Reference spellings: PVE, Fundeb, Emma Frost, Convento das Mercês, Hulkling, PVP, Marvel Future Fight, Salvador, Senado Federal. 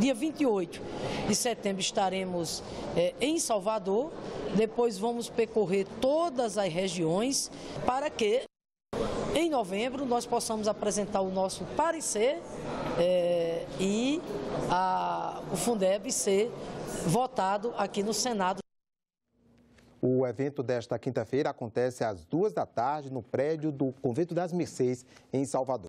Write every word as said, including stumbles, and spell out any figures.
Dia vinte e oito de setembro estaremos é, em Salvador, depois vamos percorrer todas as regiões para que em novembro nós possamos apresentar o nosso parecer é, e a, o Fundeb ser votado aqui no Senado. O evento desta quinta-feira acontece às duas da tarde no prédio do Convento das Mercês, em Salvador.